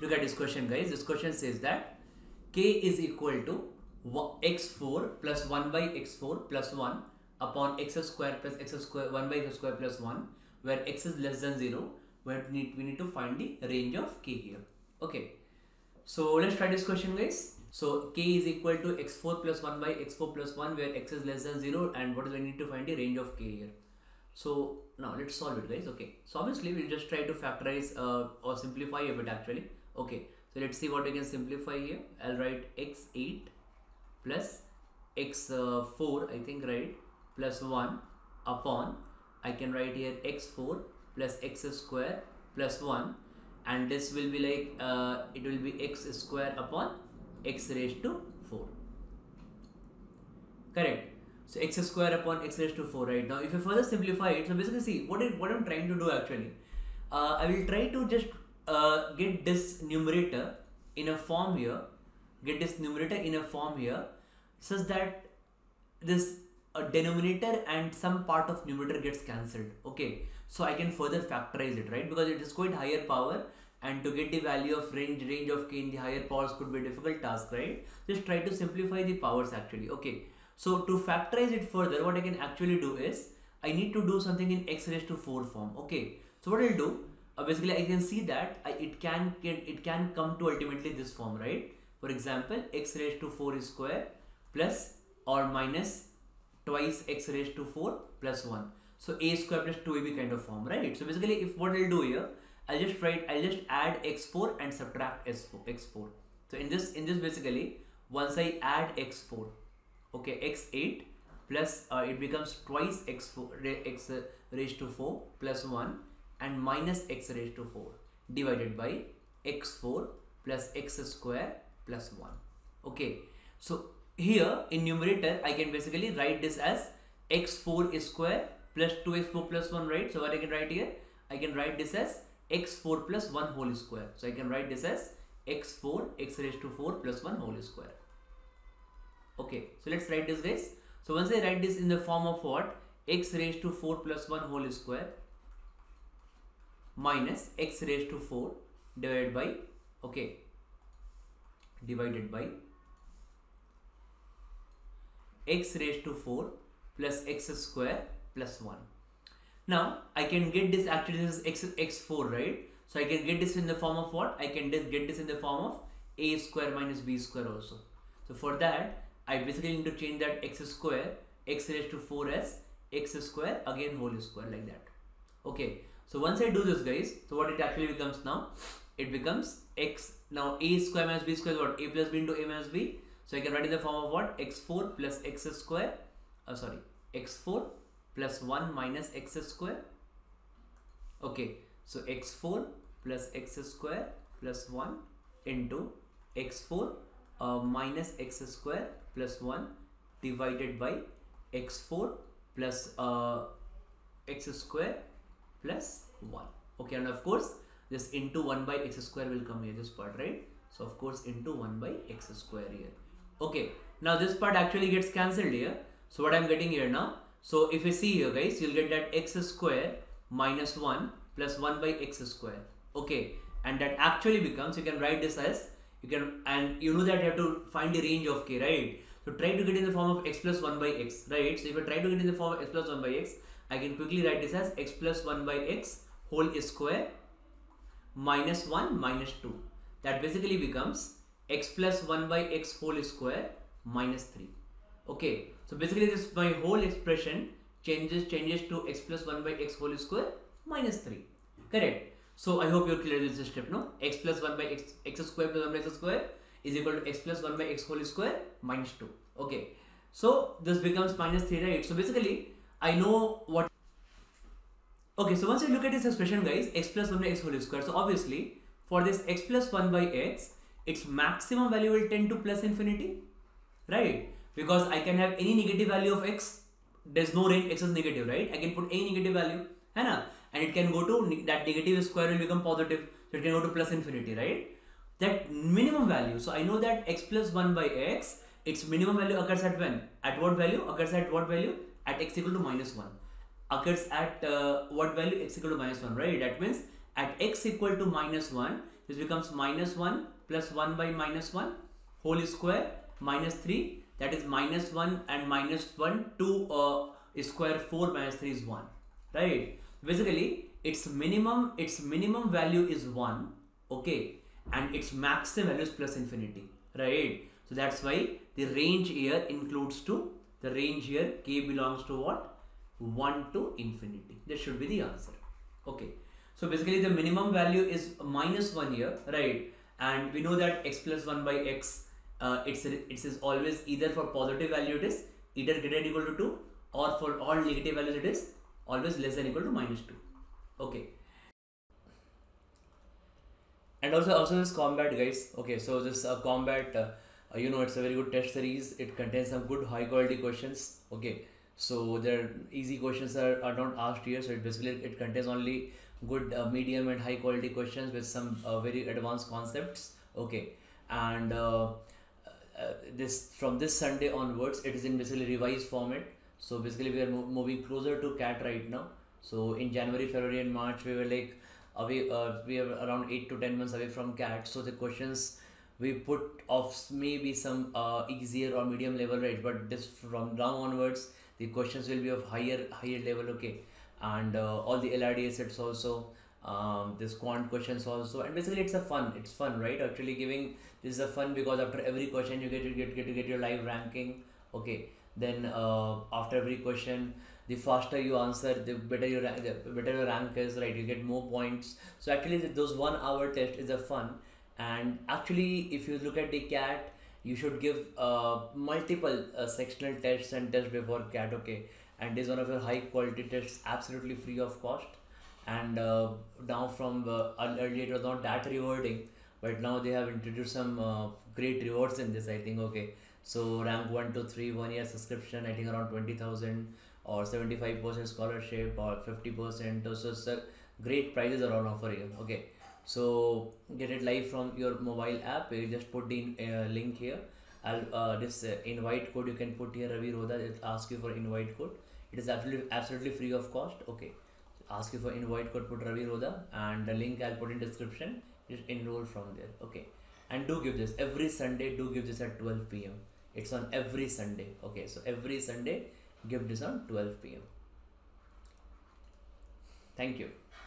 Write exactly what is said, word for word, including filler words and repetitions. Look at this question, guys. This question says that k is equal to x four plus one by x four plus one upon x square plus x square one by x square plus one, where x is less than zero, where we need, we need to find the range of k here. Okay, so let's try this question, guys. So k is equal to x four plus one by x four plus one, where x is less than zero, and what is we need to find the range of k here. So now let's solve it, guys. Okay, so obviously we'll just try to factorize uh, or simplify a bit actually. Okay, so let's see what we can simplify here. I'll write x eight plus x four, I think, right, plus one upon, I can write here x four plus x square plus one, and this will be like uh, it will be x square upon x raised to four. Correct. So x square upon x raised to four right now. If you further simplify it, so basically see what it, what I'm trying to do actually. Uh, I will try to just uh, get this numerator in a form here, get this numerator in a form here, such that this uh, denominator and some part of numerator gets cancelled. Okay, so I can further factorize it, right? Because it is quite higher power, and to get the value of range range of k in the higher powers could be a difficult task, right? Just try to simplify the powers actually. Okay. So to factorize it further, what I can actually do is I need to do something in x raised to four form. Okay, so what I'll do, uh, basically I can see that I, it can, can it can come to ultimately this form, right? For example, x raised to four is square plus or minus twice x raised to four plus one. So a square plus two a b kind of form, right? So basically, if what I'll do here, I'll just write, I'll just add x four and subtract x four. So in this in this basically, once I add x four. Okay, x eight plus uh, it becomes twice x four x raised to four plus one and minus x raised to four divided by x four plus x square plus one. Okay, so here in numerator I can basically write this as x four is square plus two x four plus one, right? So what I can write here, I can write this as x four plus one whole square. So I can write this as x four x raised to four plus one whole square. Okay, so let's write this, guys. So once I write this in the form of what, x raised to four plus one whole square minus x raised to four divided by, okay, divided by x raised to four plus x square plus one. Now I can get this actually, this is x, x four, right? So I can get this in the form of what? I can get this in the form of a square minus b square also. So for that, I basically need to change that x square, x raised to four as x square, again whole square like that. Okay, so once I do this, guys, so what it actually becomes now, it becomes x, now a square minus b square is what, a plus b into a minus b. So I can write in the form of what, x four plus x square, uh, sorry, x four plus one minus x square. Okay, so x four plus x square plus one into x four Uh, minus x square plus one divided by x four plus uh, x square plus one. Okay, and of course this into one by x square will come here, this part, right? So of course into one by x square here. Okay, now this part actually gets cancelled here. So what I'm getting here now, so if you see here, guys, you'll get that x square minus one plus one by x square. Okay, and that actually becomes, you can write this as, you can, and you know that you have to find the range of k, right? So try to get in the form of x plus one by x, right? So if I try to get in the form of x plus one by x, I can quickly write this as x plus one by x whole square minus one minus two. That basically becomes x plus one by x whole square minus three. Okay, so basically this, my whole expression changes changes to x plus one by x whole square minus three. Correct. So I hope you're clear with this step, no? X plus one by x, x square plus one by x square is equal to x plus one by x whole square minus two. Okay, so this becomes minus three, right? So basically, I know what... Okay, so once you look at this expression, guys, x plus one by x whole square. So obviously, for this x plus one by x, its maximum value will tend to plus infinity, right? Because I can have any negative value of x. There's no range, x is negative, right? I can put any negative value, hai na? And it can go to, that negative square will become positive, so it can go to plus infinity, right? That minimum value, so I know that x plus one by x, its minimum value occurs at when? At what value? Occurs at what value? At x equal to minus one. Occurs at uh, what value? X equal to minus one, right? That means at x equal to minus one, This becomes minus one plus one by minus one whole square minus three. That is minus one and minus one, two uh, square four minus three is one, right? Basically, its minimum its minimum value is one, okay, and its maximum value is plus infinity, right? So that's why the range here includes two. The range here k belongs to what? one to infinity. This should be the answer, okay? So basically, the minimum value is minus one here, right? And we know that x plus one by x. Uh, it's it is always either for positive value it is either greater than equal to two, or for all negative values it is always less than equal to minus two. Okay. And also also this combat, guys. Okay, so this uh, combat, uh, you know, it's a very good test series. It contains some good high quality questions. Okay, so their easy questions are, are not asked here. So it basically it contains only good uh, medium and high quality questions with some uh, very advanced concepts. Okay, and uh, Uh, this from this Sunday onwards, it is in basically revised format. So basically we are mo moving closer to CAT right now. So in January, February and March, we were like away, uh, we are around eight to ten months away from CAT. So the questions we put off maybe some uh, easier or medium level, right? But this from now onwards, the questions will be of higher higher level, okay? And uh, all the L R D sets also, um this quant questions also, and basically it's a fun it's fun right? Actually giving this is a fun, because after every question you get you get, get to get your live ranking, okay? Then uh, after every question, the faster you answer, the better your rank, the better your rank is, right? You get more points. So actually those one hour test is a fun. And actually if you look at the CAT, you should give uh, multiple uh, sectional tests and tests before CAT, okay? And this is one of your high quality tests, absolutely free of cost. And uh, now from uh, earlier it was not that rewarding, but now they have introduced some uh, great rewards in this, I think, okay? So rank one to three, one year subscription, I think around twenty thousand, or seventy-five percent scholarship, or fifty percent. So, so great prizes are on offer here, okay? So get it live from your mobile app. You just put the uh, link here. I'll uh, this uh, invite code you can put here, Ravi Rodha. It asks you for invite code. It is absolutely absolutely free of cost, okay? Ask you for invite code, put Ravi Rodha, and the link I'll put in description. Just enroll from there, okay? And do give this every Sunday. Do give this at twelve P M It's on every Sunday, okay? So every Sunday, give this on twelve P M Thank you.